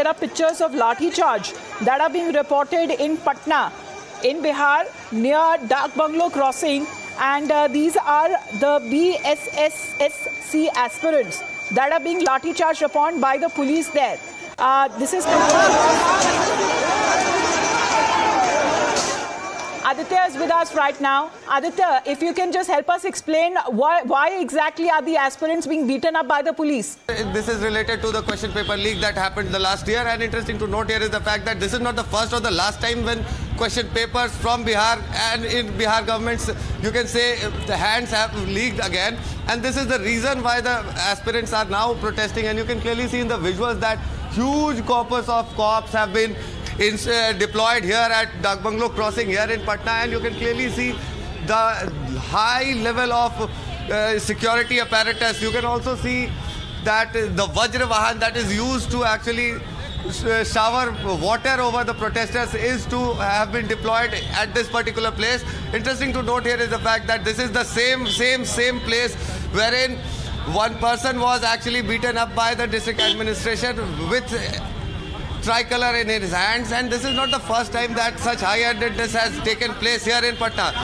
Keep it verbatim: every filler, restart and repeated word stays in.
there are pictures of lathi charge that are being reported in Patna, in Bihar, near Dak Bungalow Crossing. And uh, these are the B S S C aspirants that are being lathi charged upon by the police there. Uh, this is Aditya is with us right now. Aditya, if you can just help us explain why, why exactly are the aspirants being beaten up by the police? This is related to the question paper leak that happened the last year, and interesting to note here is the fact that this is not the first or the last time when question papers from Bihar and in Bihar government's, you can say, the hands have leaked again, and this is the reason why the aspirants are now protesting. And you can clearly see in the visuals that huge corpus of cops have been In, uh, deployed here at Dak Bungalow Crossing here in Patna, and you can clearly see the high level of uh, security apparatus. You can also see that the Vajra Vahan that is used to actually shower water over the protesters is to have been deployed at this particular place. Interesting to note here is the fact that this is the same, same, same place wherein one person was actually beaten up by the district administration with tricolor in his hands, and this is not the first time that such high-handedness has taken place here in Patna.